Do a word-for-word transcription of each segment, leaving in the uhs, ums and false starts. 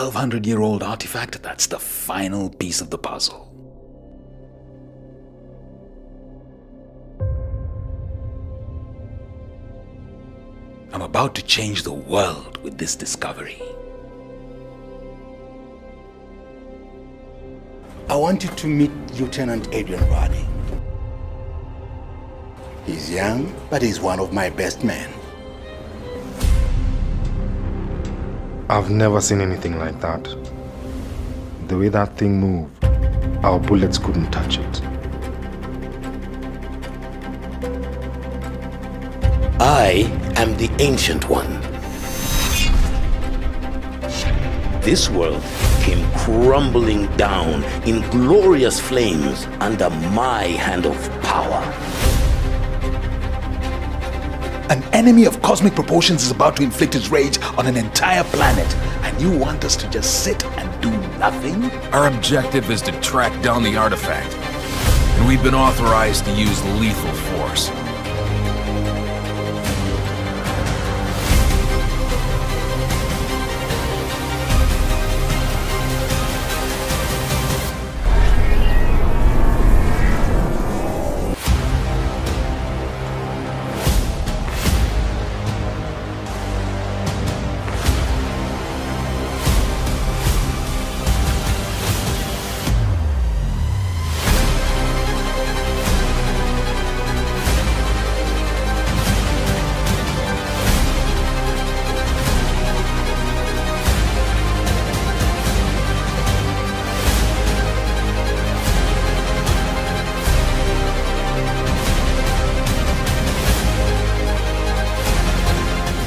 twelve hundred year old artifact, that's the final piece of the puzzle. I'm about to change the world with this discovery. I want you to meet Lieutenant Adrian Vardy. He's young, but he's one of my best men. I've never seen anything like that. The way that thing moved, our bullets couldn't touch it. I am the Ancient One. This world came crumbling down in glorious flames under my hand of power. An enemy of cosmic proportions is about to inflict his rage on an entire planet, and you want us to just sit and do nothing? Our objective is to track down the artifact, and we've been authorized to use lethal force.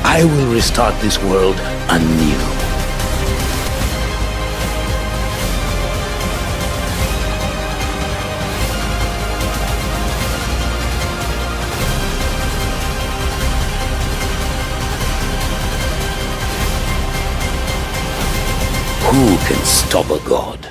I will restart this world anew. Who can stop a god?